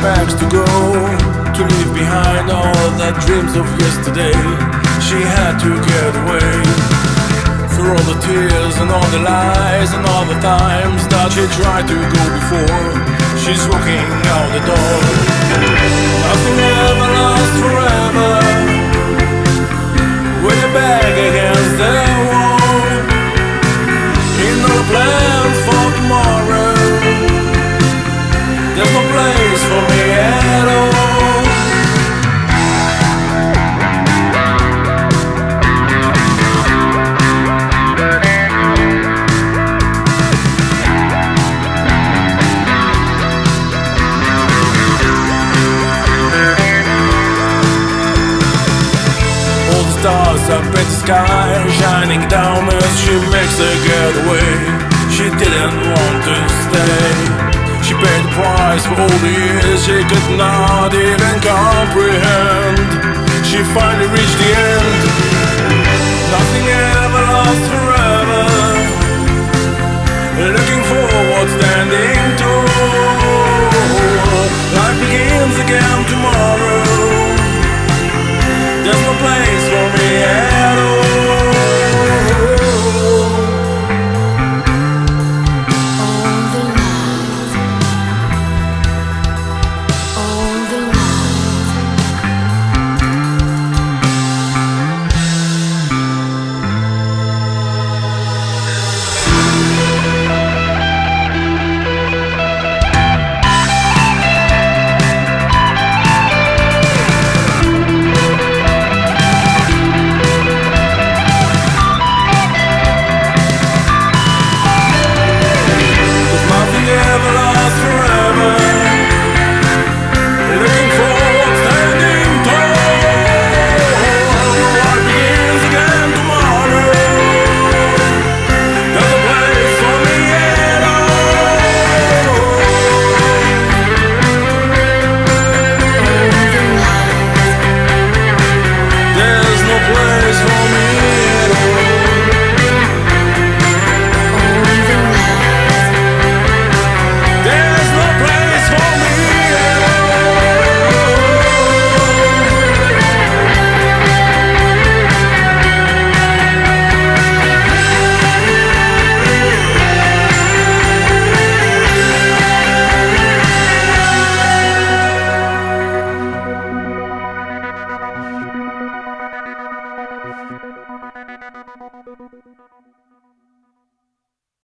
Bags to go, to leave behind all the dreams of yesterday. She had to get away, through all the tears and all the lies and all the times that she tried to go before. She's walking out the door. Nothing ever lasts forever, with a bag against the wall. In no plans for tomorrow, there's no place for me at all. All the stars up in the sky, shining down as she makes her getaway. She didn't want to stay. She paid the price for all the years she could not even comprehend. She finally reached the end. Nothing ever lasts forever.